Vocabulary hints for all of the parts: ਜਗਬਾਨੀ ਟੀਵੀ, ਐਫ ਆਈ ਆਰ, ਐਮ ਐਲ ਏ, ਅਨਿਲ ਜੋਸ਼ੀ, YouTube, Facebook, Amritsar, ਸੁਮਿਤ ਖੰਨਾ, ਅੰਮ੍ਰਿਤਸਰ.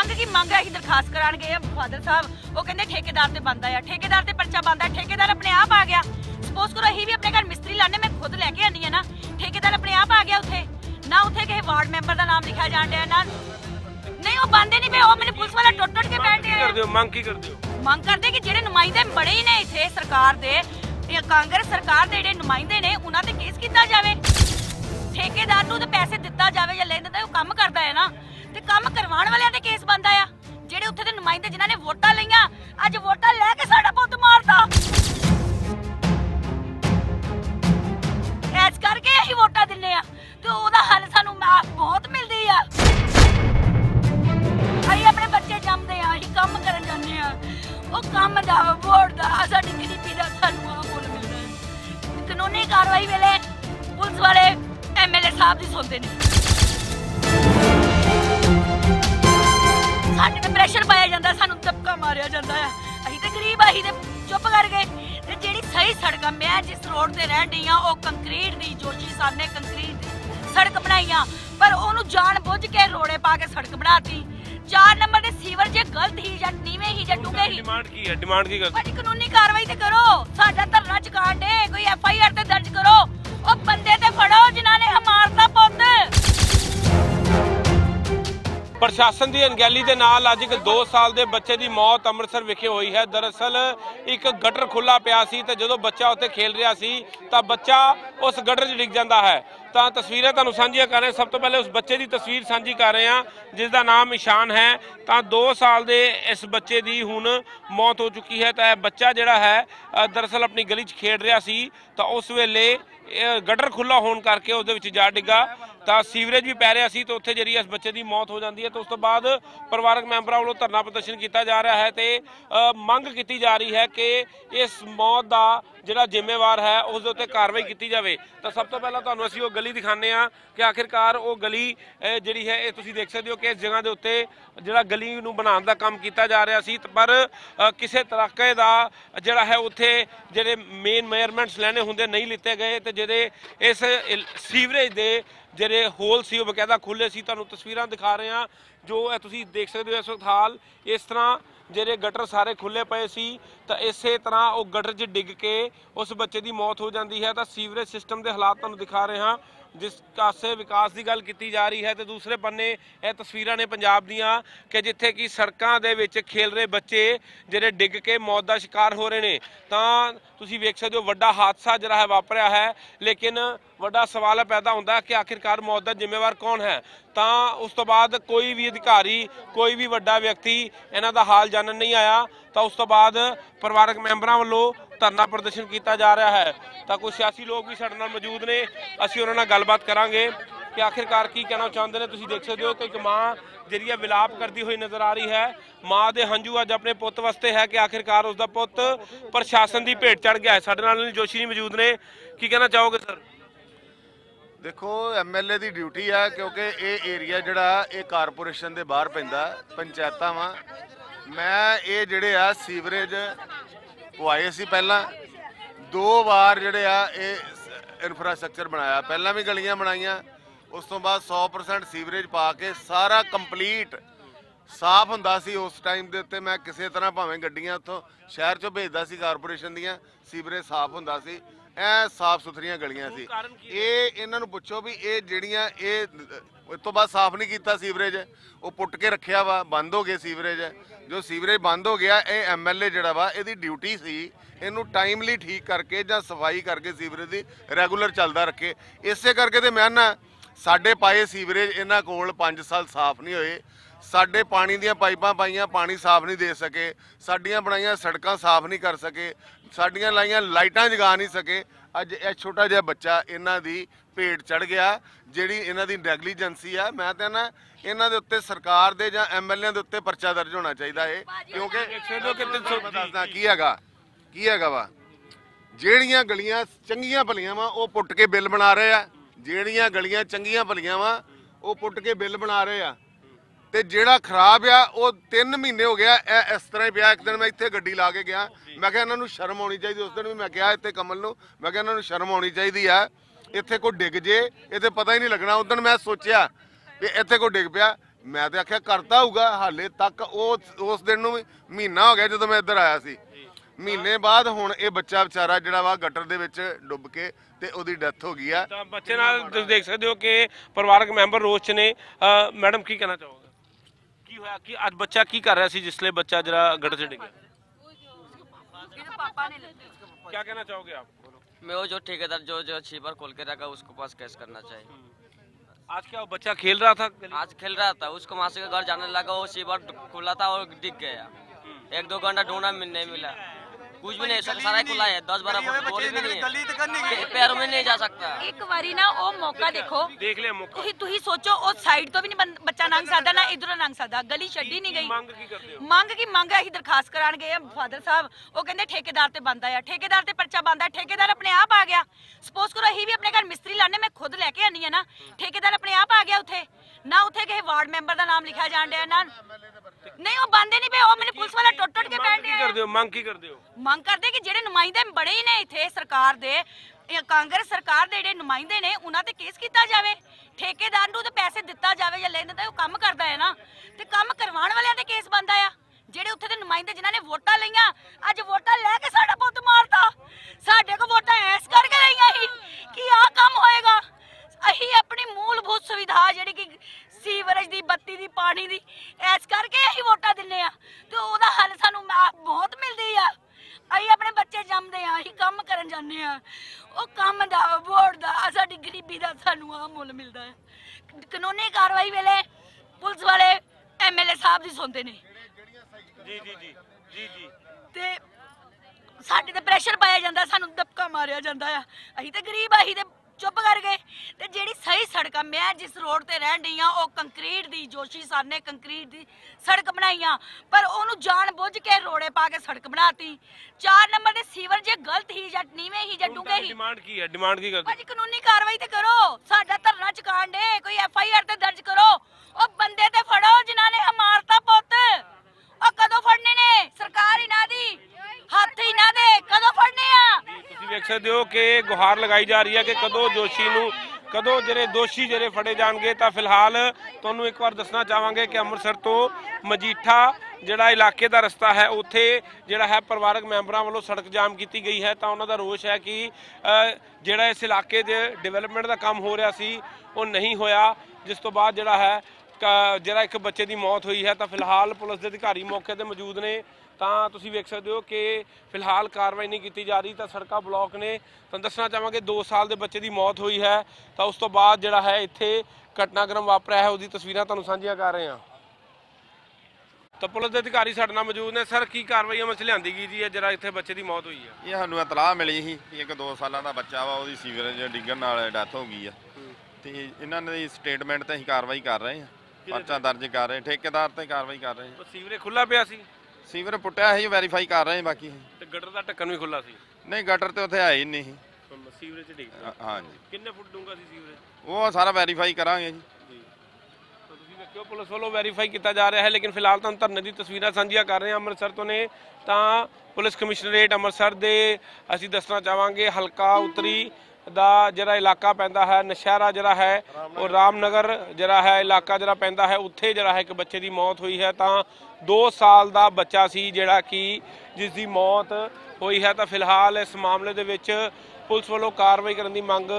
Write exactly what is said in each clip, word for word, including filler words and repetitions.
ਮੰਗ ਕੀ ਮੰਗ ਹੈ, ਅਸੀਂ ਦਰਖਾਸਤ ਕਰਾਣ ਗਏ ਆ ਫਾਦਰ ਸਾਹਿਬ, ਉਹ ਕਹਿੰਦੇ ਠੇਕੇਦਾਰ ਤੇ ਬੰਦਾ ਆ, ਠੇਕੇਦਾਰ ਤੇ ਪਰਚਾ ਬੰਦਾ, ਠੇਕੇਦਾਰ ਆਪਣੇ ਆਪ ਆ ਗਿਆ। ਸਪੋਜ਼ ਕਰੋ ਅਸੀਂ ਵੀ ਆਪਣੇ ਘਰ ਮਿਸਤਰੀ ਲਾਣੇ, ਮੈਂ ਖੁਦ ਲੈ ਕੇ ਆਨੀ ਆ ਨਾ, ਠੇਕੇਦਾਰ ਆਪਣੇ ਆਪ ਆ ਗਿਆ ਉੱਥੇ ਨਾ, ਉੱਥੇ ਕਿਸੇ ਵਾਰਡ ਮੈਂਬਰ ਦਾ ਨਾਮ ਲਿਖਿਆ ਜਾਣ ਡਿਆ ਨਾ, ਨਹੀਂ ਉਹ ਬੰਦੇ ਨਹੀਂ ਮੈਂ, ਉਹ ਮੈਨੂੰ ਪੁਲਿਸ ਵਾਲਾ ਟੁੱਟ ਟੁੱਟ ਕੇ ਬੈਠ ਗਿਆ। ਕਰਦੇ ਹੋ ਮੰਗ ਕੀ ਕਰਦੇ ਹੋ? ਮੰਗ ਕਰਦੇ ਕਿ ਜਿਹੜੇ ਨੁਮਾਇੰਦੇ ਬੜੇ ਹੀ ਨੇ ਇੱਥੇ ਸਰਕਾਰ ਦੇ, ਇਹ ਕਾਂਗਰਸ ਸਰਕਾਰ ਦੇ ਜਿਹੜੇ ਨੁਮਾਇੰਦੇ ਨੇ ਉਹਨਾਂ ਤੇ ਕੇਸ ਕੀਤਾ ਜਾਵੇ, ਠੇਕੇਦਾਰ ਨੂੰ ਤੇ ਪੈਸੇ ਦਿੱਤਾ ਜਾਵੇ ਜਾਂ ਲੈਂਦਾ ਤਾਂ ਉਹ ਕੰਮ ਕਰਦਾ ਹੈ ਨਾ, ਤੇ ਕੰਮ ਕਰਵਾਉਣ ਵਾਲਿਆਂ ਤੇ ਕੇਸ ਬੰਦਾ ਆ, ਜਿਹੜੇ ਉੱਥੇ ਦੇ ਨੁਮਾਇੰਦੇ ਜਿਨ੍ਹਾਂ ਨੇ ਵੋਟਾਂ ਲਈਆਂ, ਅੱਜ ਵੋਟਾਂ ਲੈ ਕੇ ਸਾਡਾ ਪੁੱਤ ਮਾਰਦਾ, ਐਸ ਕਰਕੇ ਅਸੀਂ ਵੋਟਾਂ ਦਿੰਨੇ ਆ ਤੇ ਉਹਦਾ ਹੱਲ ਸਾਨੂੰ ਮਾਫ ਬਹੁਤ ਮਿਲਦੀ ਆ। ਅਸੀਂ ਆਪਣੇ ਬੱਚੇ ਜੰਮਦੇ ਆ, ਅਸੀਂ ਕੰਮ ਕਰਨ ਜਾਂਦੇ ਆ, ਉਹ ਕੰਮ ਦਾ ਵੋਟ ਦਾ ਸਾਡੀ ਗਰੀਬੀ ਦਾ ਸਾਨੂੰ ਆਹ ਫੁੱਲ ਮਿਲਦਾ ਹੈ। ਕਾਨੂੰਨੀ ਕਾਰਵਾਈ ਵੇਲੇ ਪੁਲਿਸ ਵਾਲੇ ਐਮ ਐਲ ਏ ਸਾਹਿਬ ਦੀ ਸੁਣਦੇ ਨੇ, ਸਾਡੇ ਤੇ ਪ੍ਰੈਸ਼ਰ ਪਾਇਆ ਜਾਂਦਾ, ਸਾਨੂੰ ਦਬਕਾ ਮਾਰਿਆ ਜਾਂਦਾ ਹੈ, ਅਸੀਂ ਤੇ ਗਰੀਬ ਆ, ਅਸੀਂ ਤੇ ਚੁੱਪ ਕਰ ਗਏ। ਤੇ ਜਿਹੜੀ ਸਹੀ ਸੜਕਾਂ, ਮੈਂ ਜਿਸ ਰੋਡ ਤੇ ਰਹਿਣ ਡਈ ਆ ਉਹ ਕੰਕਰੀਟ ਦੀ, ਜੋਸ਼ੀ ਸਾਹਿਬ ਨੇ ਕੰਕਰੀਟ ਦੀ ਸੜਕ ਬਣਾਈਆਂ, ਪਰ ਉਹਨੂੰ ਜਾਣ ਬੁੱਝ ਕੇ ਰੋੜੇ ਪਾ ਕੇ ਸੜਕ ਬਣਾਤੀ। ਚਾਰ ਨੰਬਰ ਦੇ ਸੀਵਰ ਜੇ ਗਲਤ ਹੀ ਜਾਂ ਨੀਵੇਂ ਹੀ ਜਾਂ ਡੁੱਗੇ ਹੀ, ਡਿਮਾਂਡ ਕੀ ਹੈ? ਡਿਮਾਂਡ ਕੀ ਕਰਦੇ? ਬੜੀ ਕਾਨੂੰਨੀ ਕਾਰਵਾਈ ਤੇ ਕਰੋ, ਸਾਡਾ ਧਰਨਾ ਚੁਕਾਣ ਦੇ, ਕੋਈ ਐਫ ਆਈ ਆਰ ਤੇ ਦਰਜ ਕਰੋ, ਉਹ ਬੰਦੇ ਤੇ ਫੜੋ ਜਿਨ੍ਹਾਂ ਨੇ ਮਾਰਤਾ ਪੁੱਤ। ਪ੍ਰਸ਼ਾਸਨ ਦੀ ਅਣਗਹਿਲੀ ਦੇ ਨਾਲ ਅੱਜ ਇੱਕ ਦੋ ਸਾਲ ਦੇ ਬੱਚੇ ਦੀ ਮੌਤ ਅੰਮ੍ਰਿਤਸਰ ਵਿਖੇ ਹੋਈ ਹੈ। ਦਰਅਸਲ ਇੱਕ ਗਟਰ ਖੁੱਲਾ ਪਿਆ ਸੀ ਤੇ ਜਦੋਂ ਬੱਚਾ ਉੱਥੇ ਖੇਲ ਰਿਹਾ ਸੀ ਤਾਂ ਬੱਚਾ ਉਸ ਗਟਰ 'ਚ ਡਿੱਗ ਜਾਂਦਾ ਹੈ। ਤਾਂ ਤਸਵੀਰਾਂ ਤੁਹਾਨੂੰ ਸਾਂਝੀਆਂ ਕਰ ਰਹੇ, ਸਭ ਤੋਂ ਪਹਿਲੇ ਉਸ ਬੱਚੇ ਦੀ ਤਸਵੀਰ ਸਾਂਝੀ ਕਰ ਰਹੇ ਹਾਂ ਜਿਸ ਦਾ ਨਾਮ ਇਸ਼ਾਨ ਹੈ। ਤਾਂ ਦੋ ਸਾਲ ਦੇ ਇਸ ਬੱਚੇ ਦੀ ਹੁਣ ਮੌਤ ਹੋ ਚੁੱਕੀ ਹੈ। ਤਾਂ ਇਹ ਬੱਚਾ ਜਿਹੜਾ ਹੈ ਦਰਅਸਲ ਆਪਣੀ ਗਲੀ 'ਚ ਖੇਡ ਰਿਹਾ ਸੀ ਤਾਂ ਉਸ ਵੇਲੇ ਗਟਰ ਖੁੱਲਾ ਹੋਣ ਕਰਕੇ ਉਹਦੇ ਵਿੱਚ ਜਾ ਡਿੱਗਾ, ਤਾਂ ਸੀਵਰੇਜ ਵੀ ਪੈ ਰਿਹਾ ਸੀ ਤੇ ਉੱਥੇ ਜਿਹੜੀ ਇਸ ਬੱਚੇ ਦੀ ਮੌਤ ਹੋ ਜਾਂਦੀ ਹੈ। ਤਾਂ ਉਸ ਤੋਂ ਬਾਅਦ ਪਰਿਵਾਰਕ ਮੈਂਬਰਾਂ ਵੱਲੋਂ ਧਰਨਾ ਪ੍ਰਦਰਸ਼ਨ ਕੀਤਾ ਜਾ ਰਿਹਾ ਹੈ ਤੇ ਮੰਗ ਕੀਤੀ ਜਾ ਰਹੀ ਹੈ ਕਿ ਇਸ ਮੌਤ ਦਾ ਜਿਹੜਾ ਜ਼ਿੰਮੇਵਾਰ ਹੈ ਉਸ ਦੇ ਉੱਤੇ ਕਾਰਵਾਈ ਕੀਤੀ ਜਾਵੇ। ਤਾਂ ਸਭ ਤੋਂ ਪਹਿਲਾਂ ਤੁਹਾਨੂੰ ਅਸੀਂ ਉਹ ਗਲੀ ਦਿਖਾਉਂਦੇ ਹਾਂ ਕਿ ਆਖਿਰਕਾਰ ਉਹ ਗਲੀ ਜਿਹੜੀ ਹੈ, ਇਹ ਤੁਸੀਂ ਦੇਖ ਸਕਦੇ ਹੋ ਕਿ ਇਸ ਜਗ੍ਹਾ ਦੇ ਉੱਤੇ ਜਿਹੜਾ ਗਲੀ ਨੂੰ ਬਣਾਉਣ ਦਾ ਕੰਮ ਕੀਤਾ ਜਾ ਰਿਹਾ ਸੀ ਪਰ ਕਿਸੇ ਤਰੀਕੇ ਦਾ ਜਿਹੜਾ ਹੈ ਉੱਥੇ ਜਿਹੜੇ ਮੇਨ ਮੇਅਰਮੈਂਟਸ ਲੈਣੇ ਹੁੰਦੇ ਨਹੀਂ ਲਿੱਤੇ ਗਏ ਤੇ ਜਿਹੜੇ ਇਸ ਸੀਵਰੇਜ ਦੇ ਜਿਹੜੇ ਹੋਲ ਸੀ ਉਹ ਬਕਾਇਦਾ ਖੁੱਲੇ ਸੀ। ਤੁਹਾਨੂੰ ਤਸਵੀਰਾਂ ਦਿਖਾ ਰਹੇ ਹਾਂ ਜੋ ਇਹ ਤੁਸੀਂ ਦੇਖ ਸਕਦੇ ਹੋ ਇਸ ਵਕਤ ਹਾਲ, ਇਸ ਤਰ੍ਹਾਂ ਜਿਹੜੇ ਗਟਰ ਸਾਰੇ ਖੁੱਲੇ ਪਏ ਸੀ ਤਾਂ ਇਸੇ ਤਰ੍ਹਾਂ ਉਹ ਗਟਰ 'ਚ ਡਿੱਗ ਕੇ ਉਸ ਬੱਚੇ ਦੀ ਮੌਤ ਹੋ ਜਾਂਦੀ ਹੈ। ਤਾਂ ਸੀਵਰੇਜ ਸਿਸਟਮ ਦੇ ਹਾਲਾਤ ਤੁਹਾਨੂੰ ਦਿਖਾ ਰਹੇ ਹਾਂ, ਜਿਸ ਕਾਸੇ ਵਿਕਾਸ ਦੀ ਗੱਲ ਕੀਤੀ ਜਾ ਰਹੀ ਹੈ ਤੇ ਦੂਸਰੇ ਬੰਨੇ ਇਹ ਤਸਵੀਰਾਂ ਨੇ ਪੰਜਾਬ ਦੀਆਂ ਕਿ ਜਿੱਥੇ ਕਿ ਸੜਕਾਂ ਦੇ ਵਿੱਚ ਖੇਲ ਰਹੇ ਬੱਚੇ ਜਿਹੜੇ ਡਿੱਗ ਕੇ ਮੌਤ ਦਾ ਸ਼ਿਕਾਰ ਹੋ ਰਹੇ ਨੇ। ਤਾਂ ਤੁਸੀਂ ਵੇਖ ਸਕਦੇ ਹੋ ਵੱਡਾ ਹਾਦਸਾ ਜਿਹੜਾ ਹੈ ਵਾਪਰਿਆ ਹੈ, ਲੇਕਿਨ ਵੱਡਾ ਸਵਾਲ ਪੈਦਾ ਹੁੰਦਾ ਕਿ ਆਖਿਰਕਾਰ ਮੌਤ ਦਾ ਜ਼ਿੰਮੇਵਾਰ ਕੌਣ ਹੈ। ਤਾਂ ਉਸ ਤੋਂ ਬਾਅਦ ਕੋਈ ਵੀ ਅਧਿਕਾਰੀ, ਕੋਈ ਵੀ ਵੱਡਾ ਵਿਅਕਤੀ ਇਹਨਾਂ ਦਾ ਹਾਲ ਜਾਣਨ ਨਹੀਂ ਆਇਆ। ਤਾਂ ਉਸ ਤੋਂ ਬਾਅਦ ਪਰਿਵਾਰਕ ਮੈਂਬਰਾਂ ਵੱਲੋਂ ਧਰਨਾ ਪ੍ਰਦਰਸ਼ਨ ਕੀਤਾ ਜਾ ਰਿਹਾ ਹੈ। ਤਾਂ ਕੁਝ ਸਿਆਸੀ ਲੋਕ ਵੀ ਸਾਡੇ ਨਾਲ ਮੌਜੂਦ ਨੇ, ਅਸੀਂ ਉਹਨਾਂ ਨਾਲ ਗੱਲਬਾਤ ਕਰਾਂਗੇ ਕਿ ਆਖਿਰਕਾਰ ਕੀ ਕਹਿਣਾ ਚਾਹੁੰਦੇ ਨੇ। ਤੁਸੀਂ ਦੇਖ ਸਕਦੇ ਹੋ ਕਿ ਇੱਕ ਮਾਂ ਜਿਹੜੀ ਵਿਲਾਪ ਕਰਦੀ ਹੋਈ ਨਜ਼ਰ ਆ ਰਹੀ ਹੈ, ਮਾਂ ਦੇ ਹੰਝੂ ਅੱਜ ਆਪਣੇ ਪੁੱਤ ਵਾਸਤੇ ਹੈ ਕਿ ਆਖਿਰਕਾਰ ਉਸ ਦਾ ਪੁੱਤ ਪ੍ਰਸ਼ਾਸਨ ਦੀ ਭੇਟ ਚੜ ਗਿਆ ਹੈ। ਸਾਡੇ ਨਾਲ ਅਨਿਲ ਜੋਸ਼ੀ ਜੀ ਮੌਜੂਦ ਨੇ, ਕੀ ਕਹਿਣਾ ਚਾਹੋਗੇ ਸਰ? ਦੇਖੋ, ਐਮ ਐਲ ਏ ਦੀ ਡਿਊਟੀ ਹੈ ਕਿਉਂਕਿ ਇਹ ਏਰੀਆ ਜਿਹੜਾ ਇਹ ਕਾਰਪੋਰੇਸ਼ਨ ਦੇ ਬਾਹਰ ਪੈਂਦਾ, ਪੰਚਾਇਤਾਂ ਵਾਂ। ਮੈਂ ਇਹ ਜਿਹੜੇ ਆ ਸੀਵਰੇਜ ਪਵਾਏ ਸੀ ਪਹਿਲਾਂ, ਦੋ ਵਾਰ ਜਿਹੜੇ ਆ ਇਹ ਇਨਫਰਾਸਟ੍ਰਕਚਰ ਬਣਾਇਆ, ਪਹਿਲਾਂ ਵੀ ਗਲੀਆਂ ਬਣਾਈਆਂ, ਉਸ ਤੋਂ ਬਾਅਦ ਸੌ ਪਰਸੈਂਟ ਸੀਵਰੇਜ ਪਾ ਕੇ ਸਾਰਾ ਕੰਪਲੀਟ ਸਾਫ਼ ਹੁੰਦਾ ਸੀ। ਉਸ ਟਾਈਮ ਦੇ ਉੱਤੇ ਮੈਂ ਕਿਸੇ ਤਰ੍ਹਾਂ ਭਾਵੇਂ ਗੱਡੀਆਂ ਉੱਥੋਂ ਸ਼ਹਿਰ 'ਚੋਂ ਭੇਜਦਾ ਸੀ ਕਾਰਪੋਰੇਸ਼ਨ ਦੀਆਂ, ਸੀਵਰੇਜ ਸਾਫ਼ ਹੁੰਦਾ ਸੀ, ਐ ਸਾਫ਼ ਸੁਥਰੀਆਂ ਗਲੀਆਂ ਸੀ। ਇਹ ਇਹਨਾਂ ਨੂੰ ਪੁੱਛੋ ਵੀ ਇਹ ਜਿਹੜੀਆਂ ਇਹ ਉਸ ਤੋਂ ਬਾਅਦ ਸਾਫ਼ ਨਹੀਂ ਕੀਤਾ ਸੀਵਰੇਜ, ਉਹ ਪੁੱਟ ਕੇ ਰੱਖਿਆ ਵਾ, ਬੰਦ ਹੋ ਗਏ ਸੀਵਰੇਜ। ਜੋ ਸੀਵਰੇਜ ਬੰਦ ਹੋ ਗਿਆ, ਇਹ ਐਮ ਐਲ ਏ ਜਿਹੜਾ ਵਾ ਇਹਦੀ ਡਿਊਟੀ ਸੀ ਇਹਨੂੰ ਟਾਈਮਲੀ ਠੀਕ ਕਰਕੇ ਜਾਂ ਸਫਾਈ ਕਰਕੇ ਸੀਵਰੇਜ ਦੀ ਰੈਗੂਲਰ ਚੱਲਦਾ ਰੱਖੇ। ਇਸੇ ਕਰਕੇ ਤੇ ਮੈਂ ਨਾ ਸਾਡੇ ਪਾਏ ਸੀਵਰੇਜ ਇਹਨਾਂ ਕੋਲ ਪੰਜ ਸਾਲ ਸਾਫ਼ ਨਹੀਂ ਹੋਏ, ਸਾਡੇ ਪਾਣੀ ਦੀਆਂ ਪਾਈਪਾਂ ਪਾਈਆਂ ਪਾਣੀ ਸਾਫ਼ ਨਹੀਂ ਦੇ ਸਕੇ, ਸਾਡੀਆਂ ਬਣਾਈਆਂ ਸੜਕਾਂ ਸਾਫ਼ ਨਹੀਂ ਕਰ ਸਕੇ, ਸਾਡੀਆਂ ਲਾਈਆਂ ਲਾਈਟਾਂ ਜਗਾ ਨਹੀਂ ਸਕੇ। ਅੱਜ ਇਹ ਛੋਟਾ ਜਿਹਾ ਬੱਚਾ ਇਹਨਾਂ ਦੀ ਭੇਟ ਚੜ ਗਿਆ, ਜਿਹੜੀ ਇਹਨਾਂ ਦੀ ਨੈਗਲੀਜੈਂਸੀ ਆ। ਮੈਂ ਤਾਂ ਨਾ ਇਹਨਾਂ ਦੇ ਉੱਤੇ ਸਰਕਾਰ ਦੇ ਜਾਂ ਐਮ ਐਲ ਏ ਦੇ ਉੱਤੇ ਪਰਚਾ ਦਰਜ ਹੋਣਾ ਚਾਹੀਦਾ ਏ, ਕਿਉਂਕਿ ਦੱਸਦਾ ਕੀ ਹੈਗਾ ਕੀ ਹੈਗਾ ਵਾ, ਜਿਹੜੀਆਂ ਗਲੀਆਂ ਚੰਗੀਆਂ ਭਲੀਆਂ ਵਾ ਉਹ ਪੁੱਟ ਕੇ ਬਿੱਲ ਬਣਾ ਰਹੇ ਆ, ਜਿਹੜੀਆਂ ਗਲੀਆਂ ਚੰਗੀਆਂ ਭਲੀਆਂ ਵਾ ਉਹ ਪੁੱਟ ਕੇ ਬਿੱਲ ਬਣਾ ਰਹੇ ਆ, ਤੇ ਜਿਹੜਾ ਖਰਾਬ ਆ ਉਹ ਤਿੰਨ ਮਹੀਨੇ ਹੋ ਗਿਆ ਇਹ ਇਸ ਤਰ੍ਹਾਂ ਹੀ ਪਿਆ। ਇੱਕ ਦਿਨ ਮੈਂ ਇੱਥੇ ਗੱਡੀ ਲਾ ਕੇ ਗਿਆ, ਮੈਂ ਕਿਹਾ ਇਹਨਾਂ ਨੂੰ ਸ਼ਰਮ ਆਉਣੀ ਚਾਹੀਦੀ, ਉਸ ਦਿਨ ਵੀ ਮੈਂ ਕਿਹਾ ਇੱਥੇ ਕਮਲ ਨੂੰ, ਮੈਂ ਕਿਹਾ ਇਹਨਾਂ ਨੂੰ ਸ਼ਰਮ ਆਉਣੀ ਚਾਹੀਦੀ ਆ, ਇੱਥੇ ਕੋਈ ਡਿੱਗ ਜੇ ਇੱਥੇ ਪਤਾ ਹੀ ਨਹੀਂ ਲੱਗਣਾ। ਉਸ ਦਿਨ ਮੈਂ ਸੋਚਿਆ ਵੀ ਇੱਥੇ ਕੋਈ ਡਿੱਗ ਪਿਆ, मैं तो आख्या करता होगा हाले तक उस दिन नूं महीना हो गया जदों मैं इधर आया सी। महीने बाद हुण इह बच्चा बेचारा जिहड़ा वा गटर दे विच डुब के ते ओदी डेथ हो गई है। बच्चे नाल तुसीं देख सकदे हो कि परिवारक मैंबर रोच ने। मैडम की कहना चाहोगे की होया कि अज बच्चा की कर रहा सी जिसले बच्चा जिहड़ा गटर च डिग्गिया? क्या कहना चाहोगे आप? मैं वो जो ठेकेदार जो जो छीपर खोल के रखा उसको पास कैश करना चाहिए। आज क्या बच्चा खेल रहा था? आज खेल रहा था, उसको मासी के घर जाने लगा, वो सीवर खुला था और डिग गया। एक दो घंटा ढूंढा नहीं मिला, कुछ भी नहीं, सारा खुला है, दस बारह बोरी भी नहीं है, पैरों में नहीं जा सकता। एक बारी ना वो मौका देखो, देख ले मौका, तू ही सोचो वो साइड तो भी नहीं बच्चा नांग साधा ना इधर नांग साधा, गली छड्डी नहीं गई। मांग की मांग अही दरखास्त कराने गए फादर साहब, वो कहते ठेकेदार ते बनता है, ठेकेदार ते पर्चा बनता है, ठेकेदार अपने आप आ गया। सपोज करो अही भी अपने घर मिस्त्री लाने में खुद लेके आनी है ना, ठेकेदार अपने आप आ गया उठे ना, उठे किसी वार्ड मैंबर का नाम लिखा जान दिया ना, नहीं वो बंदे नहीं पे, वो मैंने पुलिस वाला टुट टुट के पैंट दे। मांग की कर दे, ਮੰਗ ਕਰਦੇ ਕਿ ਜਿਹੜੇ ਨੁਮਾਇੰਦੇ ਬੜੇ ਹੀ ਨੇ ਇੱਥੇ ਸਰਕਾਰ ਦੇ, ਕਾਂਗਰਸ ਸਰਕਾਰ ਦੇ ਜਿਹੜੇ ਨੁਮਾਇੰਦੇ ਨੇ ਉਹਨਾਂ ਤੇ ਕੇਸ ਕੀਤਾ ਜਾਵੇ, ਠੇਕੇਦਾਰ ਨੂੰ ਤੇ ਪੈਸੇ ਦਿੱਤਾ ਜਾਵੇ ਜਾਂ ਲੈਂਦਾ ਉਹ ਕੰਮ ਕਰਦਾ ਹੈ ਨਾ, ਤੇ ਕੰਮ ਕਰਵਾਉਣ ਵਾਲਿਆਂ ਤੇ ਕੇਸ ਬੰਦਾ ਆ। ਜਿਹੜੇ ਉੱਥੇ ਦੇ ਨੁਮਾਇੰਦੇ ਜਿਨ੍ਹਾਂ ਨੇ ਵੋਟਾਂ ਲਈਆਂ, ਅੱਜ ਵੋਟਾਂ ਲੈ ਕੇ ਸਾਡਾ ਪੁੱਤ ਮਾਰਤਾ, ਸਾਡੇ ਕੋ ਵੋਟਾਂ ਐਸ ਕਰਕੇ ਲਈਆਂ ਸੀ ਕਿ ਆਹ ਕੰਮ ਹੋਏਗਾ। ਅਸੀਂ ਆਪਣੀ ਮੂਲਭੂਤ ਸੁਵਿਧਾ ਜਿਹੜੀ ਕਿ ਸੀਵਰੇਜ ਦੀ, ਬੱਤੀ ਦੀ, ਪਾਣੀ ਦੀ, ਐਸ ਕਰਕੇ ਅਸੀਂ ਵੋਟਾਂ ਦਿੰਨੇ ਆ ਤੇ ਉਹਦਾ ਹੱਲ ਸਾਨੂੰ ਬਹੁਤ ਮਿਲਦੀ ਆ। ਅਸੀਂ ਆਪਣੇ ਬੱਚੇ ਜੰਮਦੇ ਆ, ਅਸੀਂ ਕੰਮ ਕਰਨ ਜਾਂਦੇ ਆ, ਉਹ ਕੰਮ ਦਾ ਵੋਟ ਦਾ ਸਾਡੀ ਗਰੀਬੀ ਦਾ ਸਾਨੂੰ ਆ ਮੁੱਲ ਮਿਲਦਾ ਹੈ। ਕਾਨੂੰਨੀ ਕਾਰਵਾਈ ਵੇਲੇ ਪੁਲਿਸ ਵਾਲੇ ਐਮਐਲਏ ਸਾਹਿਬ ਦੀ ਸੁਣਦੇ ਨੇ ਜੀ ਜੀ ਜੀ ਜੀ ਜੀ ਤੇ ਸਾਡੇ ਤੇ ਪ੍ਰੈਸ਼ਰ ਪਾਇਆ ਜਾਂਦਾ, ਸਾਨੂੰ ਦਬਕਾ ਮਾਰਿਆ ਜਾਂਦਾ ਆ, ਅਸੀਂ ਤੇ ਗਰੀਬ ਆ, ਅਸੀਂ ਤੇ ਚੁੱਪ ਕਰ ਗਏ। ਤੇ ਜਿਹੜੀ ਸਹੀ ਸੜਕਾਂ, ਮੈਂ ਜਿਸ ਰੋਡ ਤੇ ਰਹਿਣ ਡਈ ਆ ਉਹ ਕੰਕਰੀਟ ਦੀ, ਜੋਸ਼ੀ ਸਰ ਨੇ ਕੰਕਰੀਟ ਦੀ ਸੜਕ ਬਣਾਈ ਆ, ਪਰ ਉਹਨੂੰ ਜਾਣ ਬੁੱਝ ਕੇ ਰੋੜੇ ਪਾ ਕੇ ਸੜਕ ਬਣਾਤੀ। ਚਾਰ ਨੰਬਰ ਦੇ ਸੀਵਰ ਜੇ ਗਲਤ ਹੀ ਜਾਂ ਨੀਵੇਂ ਹੀ ਜਾਂ ਡੂੰਘੇ ਹੀ। ਡਿਮਾਂਡ ਕੀ ਹੈ? ਡਿਮਾਂਡ ਕੀ ਕਰਦੇ? ਭਾਜੀ ਕਾਨੂੰਨੀ ਕਾਰਵਾਈ ਤੇ ਕਰੋ, ਸਾਡਾ ਧਰਨਾ ਚਕਾਣ ਦੇ, ਕੋਈ ਐਫ ਆਈ ਆਰ ਤੇ ਦਰਜ ਕਰੋ, ਉਹ ਬੰਦੇ ਤੇ ਫੜੋ ਜਿਨ੍ਹਾਂ ਨੇ ਮਾਰਤਾ ਪੁੱਤ। ਉਹ ਕਦੋਂ ਫੜਨੇ ਨੇ? ਸਰਕਾਰ ਇਹਨਾਂ ਦੀ, ਹੱਥ ਇਹਨਾਂ ਦੇ, ਕਦੋਂ ਫੜਨੇ ਆ? देख सकते हो कि गुहार लगाई जा रही है कि कदों जोशी नूं कदों जिहड़े दोषी जिहड़े फड़े जाणगे। तां फिलहाल तुहानूं एक बार दसना चाहांगे कि अमृतसर तो मजीठा जिहड़ा इलाके दा रस्ता है उत्थे जिहड़ा है परिवारक मैंबरां वालों सड़क जाम कीती गई है। तां उहनां दा रोष है कि जिहड़ा इस इलाके दे डिवेलपमेंट दा काम हो रहा सी उह नहीं होया, जिस तो बाद जिहड़ा है जिहड़ा एक बच्चे दी मौत हुई है। तां फिलहाल पुलिस दे अधिकारी मौके ते मौजूद ने, ਤਾਂ ਤੁਸੀਂ ਵੇਖ ਸਕਦੇ ਹੋ ਕਿ ਫਿਲਹਾਲ ਕਾਰਵਾਈ ਨਹੀਂ ਕੀਤੀ ਜਾ ਰਹੀ। ਤਾਂ ਸੜਕਾਂ ਬਲੌਕ ਨੇ। ਤਾਂ ਦੱਸਣਾ ਚਾਹਾਂਗੇ ਦੋ ਸਾਲ ਦੇ ਬੱਚੇ ਦੀ ਮੌਤ ਹੋਈ ਹੈ, ਤਾਂ ਉਸ ਤੋਂ ਬਾਅਦ ਜਿਹੜਾ ਹੈ ਇੱਥੇ ਘਟਨਾਕ੍ਰਮ ਵਾਪਰਿਆ ਹੈ, ਉਹਦੀ ਤਸਵੀਰਾਂ ਤੁਹਾਨੂੰ ਸਾਂਝੀਆਂ ਕਰ ਰਹੇ ਹਾਂ। ਤਾਂ ਪੁਲਿਸ ਦੇ ਅਧਿਕਾਰੀ ਸਾਡੇ ਨਾਲ ਮੌਜੂਦ ਨੇ। ਸਰ, ਕੀ ਕਾਰਵਾਈ ਅਮਲ 'ਚ ਲਿਆਂਦੀ ਗਈ ਜੀ ਜਿਹੜਾ ਇੱਥੇ ਬੱਚੇ ਦੀ ਮੌਤ ਹੋਈ ਹੈ? ਇਹ ਸਾਨੂੰ ਇਤਲਾਹ ਮਿਲੀ ਸੀ ਕਿ ਇੱਕ ਦੋ ਸਾਲਾਂ ਦਾ ਬੱਚਾ ਵਾ, ਉਹਦੀ ਸੀਵਰੇਜ ਡਿੱਗਣ ਨਾਲ ਡੈਥ ਹੋ ਗਈ ਆ, ਤੇ ਇਹਨਾਂ ਦੀ ਸਟੇਟਮੈਂਟ ਤੇ ਅਸੀਂ ਕਾਰਵਾਈ ਕਰ ਰਹੇ ਹਾਂ, ਪਰਚਾ ਦਰਜ ਕਰ ਰਹੇ, ਠੇਕੇਦਾਰ ਤੇ ਕਾਰਵਾਈ ਕਰ ਰਹੇ। ਉਹ ਸੀਵਰੇਜ ਖੁੱਲਾ ਪਿਆ ਸੀ? ਸੀਵਰ ਪੁੱਟਿਆ ਸੀ, ਵੈਰੀਫਾਈ ਕਰ ਰਹੇ। ਬਾਕੀ ਤੇ ਗਟਰ ਦਾ ਢੱਕਣ ਵੀ ਖੁੱਲਾ ਸੀ? ਨਹੀਂ, ਗਟਰ ਤੇ ਉੱਥੇ ਹੈ ਹੀ ਨਹੀਂ, ਸੀਵਰੇਜ ਚ ਡਿੱਗਦਾ। ਹਾਂਜੀ, ਕਿੰਨੇ ਫੁੱਟ ਡੂੰਘਾ ਸੀ ਸੀਵਰੇਜ? ਉਹ ਸਾਰਾ ਵੈਰੀਫਾਈ ਕਰਾਂਗੇ ਜੀ। ਤੁਸੀਂ ਵੇਖਿਓ ਪੁਲਿਸ ਵੱਲੋਂ ਵੈਰੀਫਾਈ ਕੀਤਾ ਜਾ ਰਿਹਾ ਹੈ। ਲੇਕਿਨ ਫਿਲਹਾਲ ਤੁਹਾਨੂੰ ਧਰਨੇ ਦੀ ਤਸਵੀਰਾਂ ਸਾਂਝੀਆਂ ਕਰ ਰਹੇ ਹਾਂ ਅੰਮ੍ਰਿਤਸਰ ਤੋਂ ਨੇ। ਤਾਂ ਪੁਲਿਸ ਕਮਿਸ਼ਨਰੇਟ ਅੰਮ੍ਰਿਤਸਰ ਦੇ ਅਸੀਂ ਦੱਸਣਾ ਚਾਹਾਂਗੇ ਹਲਕਾ ਉੱਤਰੀ ਦਾ ਜਿਹੜਾ ਇਲਾਕਾ ਪੈਂਦਾ ਹੈ, ਨਸ਼ਹਿਰਾ ਜਿਹੜਾ ਹੈ ਉਹ ਰਾਮਨਗਰ ਜਿਹੜਾ ਹੈ ਇਲਾਕਾ ਜਿਹੜਾ ਪੈਂਦਾ ਹੈ, ਉੱਥੇ ਜਿਹੜਾ ਹੈ ਇੱਕ ਬੱਚੇ ਦੀ ਮੌਤ ਹੋਈ ਹੈ। ਤਾਂ ਦੋ ਸਾਲ ਦਾ ਬੱਚਾ ਸੀ ਜਿਹੜਾ ਕਿ ਜਿਸ ਦੀ ਮੌਤ ਹੋਈ ਹੈ। ਤਾਂ ਫਿਲਹਾਲ ਇਸ ਮਾਮਲੇ ਦੇ ਵਿੱਚ ਪੁਲਿਸ ਵੱਲੋਂ ਕਾਰਵਾਈ ਕਰਨ ਦੀ ਮੰਗ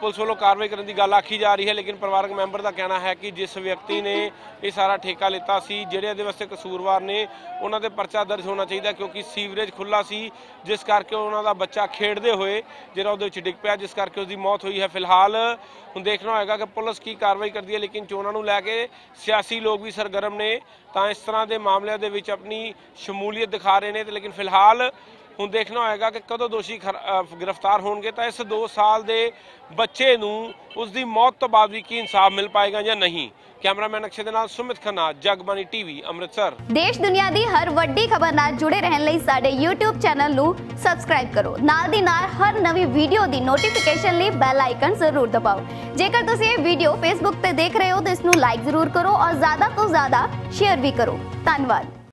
ਪੁਲਿਸ ਵੱਲੋਂ ਕਾਰਵਾਈ ਕਰਨ ਦੀ ਗੱਲ ਆਖੀ ਜਾ ਰਹੀ ਹੈ। ਲੇਕਿਨ ਪਰਿਵਾਰਕ ਮੈਂਬਰ ਦਾ ਕਹਿਣਾ ਹੈ ਕਿ ਜਿਸ ਵਿਅਕਤੀ ਨੇ ਇਹ ਸਾਰਾ ਠੇਕਾ ਲਿੱਤਾ ਸੀ, ਜਿਹੜੇ ਇਹਦੇ ਵਾਸਤੇ ਕਸੂਰਵਾਰ ਨੇ, ਉਹਨਾਂ ਦੇ ਪਰਚਾ ਦਰਜ ਹੋਣਾ ਚਾਹੀਦਾ, ਕਿਉਂਕਿ ਸੀਵਰੇਜ ਖੁੱਲਾ ਸੀ ਜਿਸ ਕਰਕੇ ਉਹਨਾਂ ਦਾ ਬੱਚਾ ਖੇਡਦੇ ਹੋਏ ਜਿਹੜਾ ਉਹਦੇ ਵਿੱਚ ਡਿੱਗ ਪਿਆ, ਜਿਸ ਕਰਕੇ ਉਸਦੀ ਮੌਤ ਹੋਈ ਹੈ। ਫਿਲਹਾਲ ਹੁਣ ਦੇਖਣਾ ਹੋਏਗਾ ਕਿ ਪੁਲਿਸ ਕੀ ਕਾਰਵਾਈ ਕਰਦੀ ਹੈ। ਲੇਕਿਨ ਚੋਣਾਂ ਨੂੰ ਲੈ ਕੇ ਸਿਆਸੀ ਲੋਕ ਵੀ ਸਰਗਰਮ ਨੇ, ਤਾਂ ਇਸ ਤਰ੍ਹਾਂ ਦੇ ਮਾਮਲਿਆਂ ਦੇ ਵਿੱਚ ਆਪਣੀ ਸ਼ਮੂਲੀਅਤ ਦਿਖਾ ਰਹੇ ਨੇ। ਤੇ ਲੇਕਿਨ ਫਿਲਹਾਲ ਹੁਣ ਦੇਖਣਾ ਹੋਏਗਾ ਕਿ ਕਦੋਂ ਦੋਸ਼ੀ ਗ੍ਰਿਫਤਾਰ ਹੋਣਗੇ, ਤਾਂ ਇਸ ਦੋ ਸਾਲ ਦੇ ਬੱਚੇ ਨੂੰ ਉਸ ਦੀ ਮੌਤ ਤੋਂ ਬਾਅਦ ਵੀ ਕੀ ਇਨਸਾਫ ਮਿਲ ਪਾਏਗਾ ਜਾਂ ਨਹੀਂ। ਕੈਮਰਾਮੈਨ ਅਕਸ਼ੇ ਦੇ ਨਾਲ ਸੁਮਿਤ ਖੰਨਾ, ਜਗਬਾਨੀ ਟੀਵੀ, ਅੰਮ੍ਰਿਤਸਰ। ਦੇਸ਼ ਦੁਨੀਆ ਦੀ ਹਰ ਵੱਡੀ ਖਬਰ ਨਾਲ ਜੁੜੇ ਰਹਿਣ ਲਈ ਸਾਡੇ YouTube ਚੈਨਲ ਨੂੰ ਸਬਸਕ੍ਰਾਈਬ ਕਰੋ, ਨਾਲ ਦੀ ਨਾਲ ਹਰ ਨਵੀਂ ਵੀਡੀਓ ਦੀ ਨੋਟੀਫਿਕੇਸ਼ਨ ਲਈ ਬੈਲ ਆਈਕਨ ਜ਼ਰੂਰ ਦਬਾਓ। ਜੇਕਰ ਤੁਸੀਂ ਇਹ ਵੀਡੀਓ Facebook ਤੇ ਦੇਖ ਰਹੇ ਹੋ ਤਾਂ ਇਸ ਨੂੰ ਲਾਈਕ ਜ਼ਰੂਰ ਕਰੋ ਔਰ ਜ਼ਿਆਦਾ ਤੋਂ ਜ਼ਿਆਦਾ ਸ਼ੇਅਰ ਵੀ ਕਰੋ। ਧੰਨਵਾਦ।